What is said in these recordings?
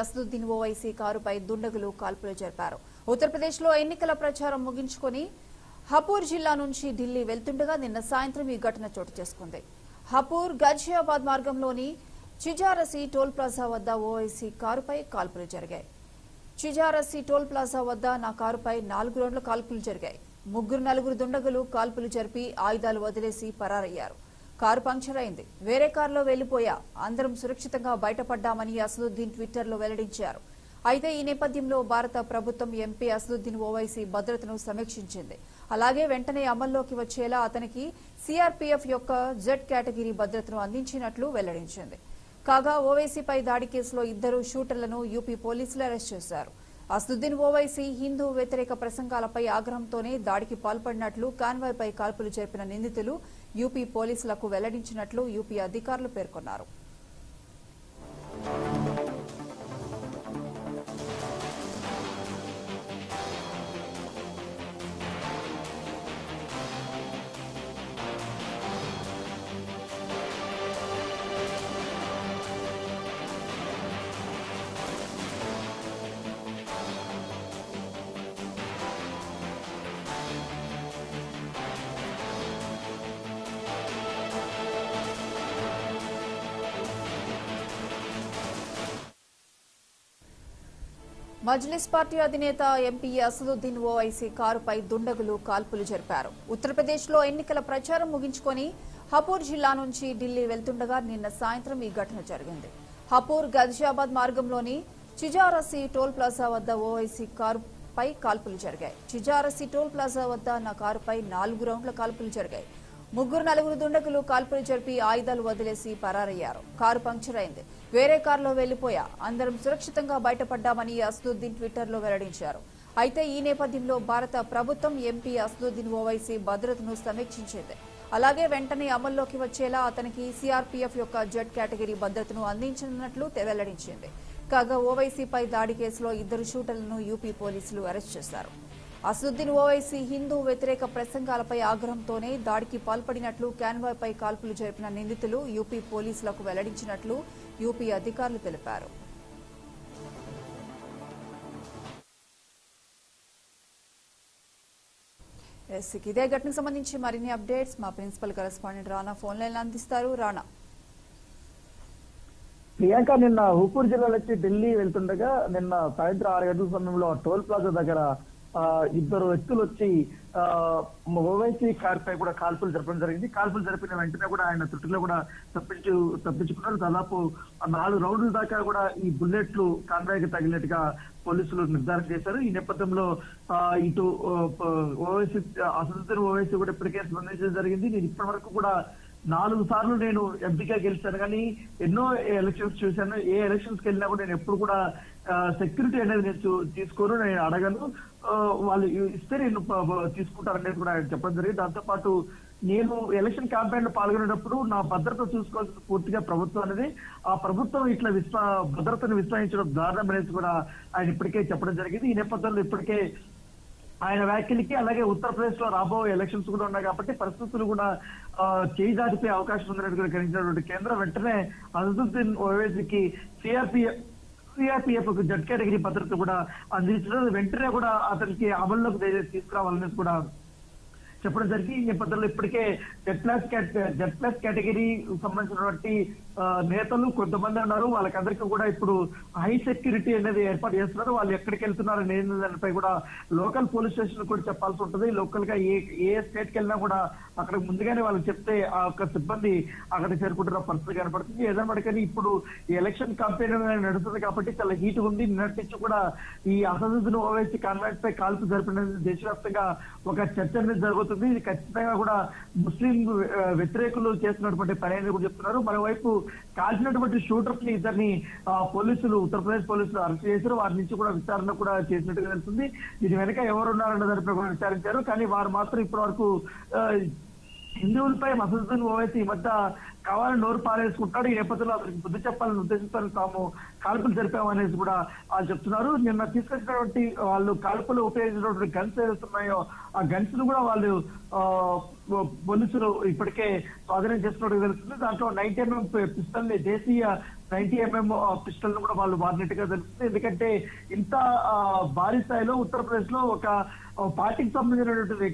असदुद्दीन ओवैसी कारुपై దుండగులు కాల్పులు జరిపారు। ఉత్తరప్రదేశ్ లో ఎన్నికల ప్రచారం ముగించుకొని హపూర్ జిల్లా నుంచి ఢిల్లీ వెళ్తుండగా నిన్న సాయంత్రం ఈ ఘటన చోటు చేసుకుంది। హపూర్ గజియాబాద్ మార్గంలోని చిజారసి టోల్ ప్లాజా వద్ద ఓవైసీ కారుపై కాల్పులు జరిగాయి। చిజారసి టోల్ ప్లాజా వద్ద నా కారుపై 4 రౌండ్ల కాల్పులు జరిగాయి। నలుగురు దుండగులు కాల్పులు జరిపి ఆయుధాలు వదిలేసి పరారయ్యారు। కారు పంక్చర్ అయింది, వేరే కారులో వెళ్లిపోయా, అందరం సురక్షితంగా బయటపడ్డామని అసదుద్దీన్ ట్విట్టర్లో వెల్లడించారు। అయితే ఈ నేపథ్యంలో భారత ప్రభుత్వం ఎంపీ అసదుద్దీన్ ఓవైసీ భద్రతను సమీక్షించింది। అలాగే వెంటనే అమల్లోకి వచ్చేలా అతనికి సిఆర్పీఎఫ్ యొక్క జెడ్ కేటగిరీ భద్రతను అందించినట్లు వెల్లడించింది। కాగా ఓవైసీపై దాడి కేసులో 2 షూటర్లను యూపీ పోలీసులు అరెస్ట్ చేశారు। అసదుద్దీన్ ఓవైసీ హిందూ వ్యతిరేక ప్రసంగాలపై ఆగ్రహంతోనే దాడికి పాల్పడినట్లు కాన్వాయ్పై కాల్పులు జరిపిన నిందితులు యూపీ పోలీసులకు వెల్లడించినట్లు యూపీ అధికారులు పేర్కొన్నారు। మజ్లిస్ పార్టీ అధినేత ఎంపీ అసదుద్దీన్ ఓవైసీ కారుపై దుండగులు కాల్పులు జరిపారు। ఉత్తరప్రదేశ్ లో ఎన్నికల ప్రచారం ముగించుకొని హపూర్ జిల్లా నుంచి ఢిల్లీ వెళ్తుండగా నిన్న సాయంత్రం ఈ ఘటన జరిగింది। హపూర్ గజియాబాద్ మార్గంలోని చిజారసి టోల్ ప్లాజా వద్ద ఓవైసీ కారుపై కాల్పులు జరిగాయి। చిజారసి టోల్ ప్లాజా వద్ద నా కారుపై 4 రౌండ్ల కాల్పులు జరిగాయి। నలుగురు దుండగులు కాల్పులు జరిపి ఆయుధాలు వదిలేసి పరారయ్యారు। కారు పంక్చర్ అయింది, వేరే కారులో వెళ్లిపోయా, అందరం సురక్షితంగా బయటపడ్డామని అసదుద్దీన్ ట్విట్టర్లో వెల్లడించారు। అయితే ఈ నేపథ్యంలో భారత ప్రభుత్వం ఎంపీ అసదుద్దీన్ ఓవైసీ భద్రతను సమీక్షించింది। అలాగే వెంటనే అమల్లోకి వచ్చేలా అతనికి సిఆర్పీఎఫ్ యొక్క జెడ్ కేటగిరీ భద్రతను అందించనున్నట్లు వెల్లడించింది। కాగా ఓవైసీపై దాడి కేసులో 2 షూటర్లను యూపీ పోలీసులు అరెస్ట్ చేశారు। అసదుద్దీన్ ఓవైసీ హిందూ వ్యతిరేక ప్రసంగాలపై ఆగ్రహంతోనే దాడికి పాల్పడినట్లు కాన్వాయ్పై కాల్పులు జరిపిన నిందితులు యూపీ పోలీసులకు వెల్లడించినట్లు యూపీ అధికారులు తెలిపారు। ఇదే ఘటనకు సంబంధించి మరిన్ని అప్డేట్స్ మా principal correspondent Rana phone line అందిస్తారు। రానా, ప్రియాంక, నిన్న హూపూర్ జిల్లా నుంచి ఢిల్లీ వెళ్తుండగా నిన్న సాయంత్రం 6 గంటల సమయంలో టోల్ ప్లాజా దగ్గర 2 వ్యక్తులు వచ్చి ఓవైసీ కారుపై కూడా కాల్పులు జరపడం జరిగింది। కాల్పులు జరిపిన వెంటనే కూడా ఆయన త్రుటిలో కూడా తప్పించుకున్నారు। దాదాపు 4 రౌండ్ల దాకా కూడా ఈ బుల్లెట్లు కాన్వాయ్కి తగిలినట్టుగా పోలీసులు నిర్ధారణ చేశారు। ఈ నేపథ్యంలో ఇటు ఓవైసీ అసదుద్దీన్ ఓవైసీ కూడా ఇప్పటికే స్పందించడం జరిగింది। నేను ఇప్పటి వరకు కూడా 4 సార్లు నేను ఎంపీగా గెలిచాను, కానీ ఎన్నో ఎలక్షన్స్ చూశాను, ఏ ఎలక్షన్స్కి వెళ్ళినా కూడా నేను ఎప్పుడు కూడా సెక్యూరిటీ అనేది నేను తీసుకోను, నేను అడగను, వాళ్ళు ఇస్తే నేను తీసుకుంటారనేది కూడా ఆయన చెప్పడం జరిగింది। దాంతోపాటు నేను ఎలక్షన్ క్యాంపెయిన్ లో పాల్గొనేటప్పుడు నా భద్రత చూసుకోవాల్సిన పూర్తిగా ప్రభుత్వం అనేది, ఆ ప్రభుత్వం ఇట్లా భద్రతను విస్మరించడం దారుణం అనేది కూడా ఆయన ఇప్పటికే చెప్పడం జరిగింది। ఈ నేపథ్యంలో ఇప్పటికే ఆయన వ్యాఖ్యలకి అలాగే ఉత్తరప్రదేశ్ లో రాబోయే ఎలక్షన్స్ కూడా ఉన్నాయి కాబట్టి పరిస్థితులు కూడా చేయి దాటిపోయే అవకాశం ఉందని కూడా గ్రహించినటువంటి కేంద్రం వెంటనే అసదుద్దీన్ ఓవైసీకి సిఆర్పీఎఫ్ జెడ్ కేటగిరీ భద్రత కూడా అందించడం, వెంటనే కూడా అతనికి అమల్లోకి తీసుకురావాలనేది కూడా చెప్పడం జరిగింది। ఈ నేపథ్యంలో ఇప్పటికే జెడ్ ప్లస్ కేటగిరీ సంబంధించినటువంటి నేతలు కొంతమంది ఉన్నారు, వాళ్ళకందరికీ కూడా ఇప్పుడు హై సెక్యూరిటీ అనేది ఏర్పాటు చేస్తున్నారు। వాళ్ళు ఎక్కడికి వెళ్తున్నారు అనేది దానిపై కూడా లోకల్ పోలీస్ స్టేషన్ కూడా చెప్పాల్సి ఉంటుంది। లోకల్ గా ఏ స్టేట్కి వెళ్ళినా కూడా అక్కడ ముందుగానే వాళ్ళు చెప్తే ఆ యొక్క సిబ్బంది అక్కడ చేరుకుంటున్న పరిస్థితి కనపడుతుంది। ఏదైనా కానీ ఇప్పుడు ఎలక్షన్ కంపెనీ నడుస్తుంది కాబట్టి చాలా హీట్ ఉంది। నిన్నటి నుంచి కూడా ఈ అసదుద్దీన్ ఓవైసీ కాన్వాయ్ పై కాల్పు జరిపినది దేశవ్యాప్తంగా ఒక చర్చ అనేది జరుగుతుంది। ఇది ఖచ్చితంగా కూడా ముస్లిం వ్యతిరేకులు చేస్తున్నటువంటి పని అనేది కూడా చెప్తున్నారు। మరోవైపు కాల్చినటువంటి షూటర్స్ ని 2 పోలీసులు, ఉత్తరప్రదేశ్ పోలీసులు అరెస్ట్ చేశారు। వారి నుంచి కూడా విచారణ కూడా చేసినట్టుగా తెలుస్తుంది। దీని వెనక ఎవరున్నారన్న దానిపై కూడా విచారించారు, కానీ వారు మాత్రం ఇప్పటి వరకు హిందువులపై అసదుద్దీన్ ఓవైసీ ఈ మధ్య కావాలని నోరు పారేసుకుంటాడు, ఈ నేపథ్యంలో అతనికి బుద్ధి చెప్పాలని ఉద్దేశంతో తాము కాల్పులు జరిపామనేసి కూడా వాళ్ళు చెప్తున్నారు। నిన్న తీసుకొచ్చినటువంటి వాళ్ళు కాల్పులు ఉపయోగించినటువంటి గన్స్ ఏదైతున్నాయో ఆ గన్స్ ను కూడా వాళ్ళు పోలీసులు ఇప్పటికే స్వాధీనం చేస్తున్నట్టు తెలుస్తుంది। దాంట్లో 9mm పిస్టల్ ని దేశీయ 90mm పిస్టల్ వాళ్ళు వాడినట్టుగా తెలుస్తుంది. ఎందుకంటే ఇంత భారీ స్థాయిలో ఉత్తరప్రదేశ్ లో ఒక పార్టీకి సంబంధించినటువంటి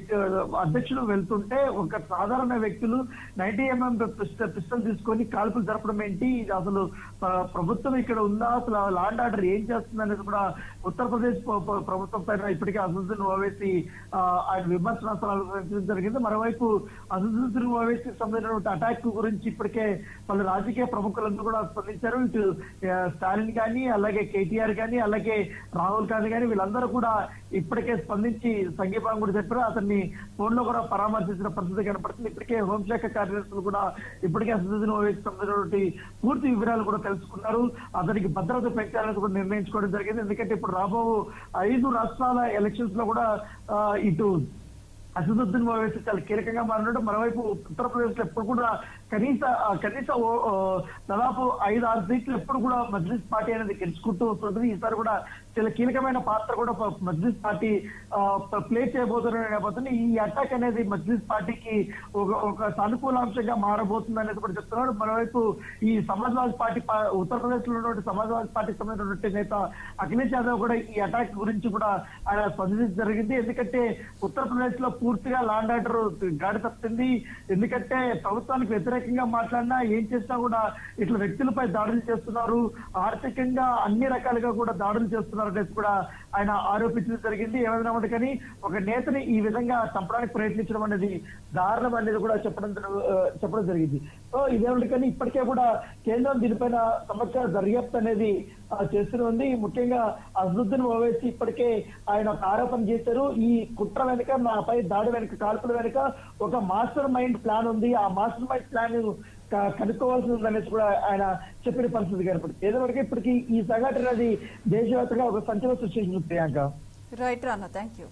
అధ్యక్షులు వెళ్తుంటే ఒక సాధారణ వ్యక్తులు 90mm పిస్టల్ తీసుకొని కాల్పులు జరపడం ఏంటి? ఇది అసలు ప్రభుత్వం ఇక్కడ ఉందా? అసలు లా అండ్ ఆర్డర్ ఏం చేస్తుంది అనేది కూడా ఉత్తరప్రదేశ్ ప్రభుత్వం పైన ఇప్పటికే అసదుద్దీన్ ఓవైసీ ఆయన విమర్శనాస్త్రాలు జరిగింది. మరోవైపు అసదుద్దీన్ ఓవైసీకి సంబంధించినటువంటి అటాక్ గురించి ఇప్పటికే పలు రాజకీయ ప్రముఖులందరూ కూడా స్పందించారు. ఇటు స్టాలిన్ కానీ, అలాగే కేటీఆర్ కానీ, అలాగే రాహుల్ గాంధీ కానీ వీళ్ళందరూ కూడా ఇప్పటికే స్పందించి సంఘీభావం కూడా చెప్పారు. అతన్ని ఫోన్ లో కూడా పరామర్శించిన పరిస్థితి కనపడుతుంది. ఇప్పటికే హోంశాఖ కార్యదర్శులు కూడా ఇప్పటికే అసదుద్దీన్ ఓవైసీకి సంబంధించినటువంటి పూర్తి వివరాలు కూడా తెలుసుకున్నారు. అతనికి భద్రత పెంచాలని కూడా నిర్ణయించుకోవడం జరిగింది. ఎందుకంటే ఇప్పుడు రాబో 5 రాష్ట్రాల ఎలక్షన్స్ లో కూడా ఇటు అసదుద్దీన్ ఓవైసీ చాలా కీలకంగా మారినట్టు. మరోవైపు ఉత్తరప్రదేశ్ లో ఎప్పుడు కూడా కనీస దాదాపు 5-6 సీట్లు ఎప్పుడు కూడా మజ్లిస్ పార్టీ అనేది గెలుచుకుంటూ వస్తుంటుంది. ఈసారి కూడా చాలా కీలకమైన పాత్ర కూడా మజ్లిస్ పార్టీ ప్లే చేయబోతుంది. ఈ అటాక్ అనేది మజ్లిస్ పార్టీకి ఒక సానుకూలాంశంగా మారబోతుంది అనేది కూడా చెప్తున్నాడు. మరోవైపు ఈ సమాజ్వాదీ పార్టీ ఉత్తరప్రదేశ్ లో ఉన్నటువంటి సమాజ్వాదీ పార్టీకి సంబంధించినటువంటి నేత అఖిలేష్ యాదవ్ కూడా ఈ అటాక్ గురించి కూడా ఆయన స్పందించడం జరిగింది. ఎందుకంటే ఉత్తరప్రదేశ్ లో పూర్తిగా లా అండ్ ఆర్డర్ గాడి తప్పింది. ఎందుకంటే ప్రభుత్వానికి వ్యతిరేకంగా మాట్లాడినా ఏం చేసినా కూడా ఇట్లా వ్యక్తులపై దాడులు చేస్తున్నారు, ఆర్థికంగా అన్ని రకాలుగా కూడా దాడులు చేస్తున్నారు అనేది కూడా ఆయన ఆరోపించడం జరిగింది. ఏమైనా ఉంటే కానీ ఒక నేతని ఈ విధంగా చంపడానికి ప్రయత్నించడం అనేది దారుణం అనేది కూడా చెప్పడం జరిగింది. సో ఇదేమిటి కానీ ఇప్పటికే కూడా కేంద్రం దీనిపైన సమగ్ర దర్యాప్తు అనేది చేస్తూనే ఉంది. ముఖ్యంగా అసదుద్దీన్ ఓవైసీ ఇప్పటికే ఆయన ఒక ఆరోపణ చేశారు. ఈ కుట్ర వెనుక, నాపై దాడి వెనుక, కాల్పుల వెనుక ఒక మాస్టర్ మైండ్ ప్లాన్ ఉంది. ఆ మాస్టర్ మైండ్ ప్లాన్ కనుక్కోవాల్సి ఉందనేసి కూడా ఆయన చెప్పిన పరిస్థితి కనపడుతుంది. ఏదో వరకు ఇప్పటికీ ఈ సంఘటన అనేది దేశవ్యాప్తంగా ఒక సంచలనం సృష్టించింది. Priyanka, right Rana, thank you.